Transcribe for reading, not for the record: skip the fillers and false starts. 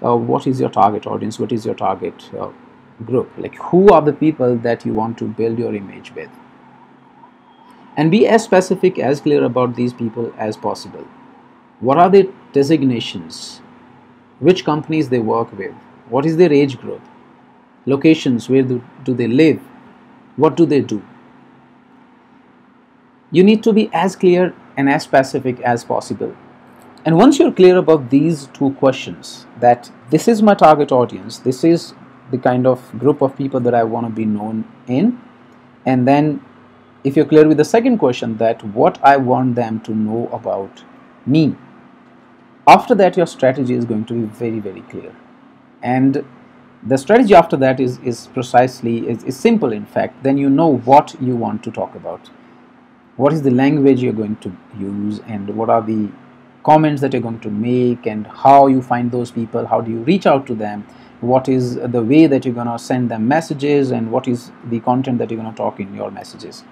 what is your target audience, what is your target group, like who are the people that you want to build your image with, and be as specific, as clear about these people as possible. What are their designations, which companies they work with, what is their age group, locations, where do they live, what do they do. You need to be as clear and as specific as possible. And once you're clear about these two questions, that this is my target audience, this is the kind of group of people that I want to be known in, and then if you're clear with the second question, that what I want them to know about me, after that your strategy is going to be very, very clear. And the strategy after that is simple, in fact. Then you know what you want to talk about, what is the language you're going to use, and what are the comments that you're going to make, and how you find those people, how do you reach out to them, what is the way that you're going to send them messages, and what is the content that you're going to talk in your messages.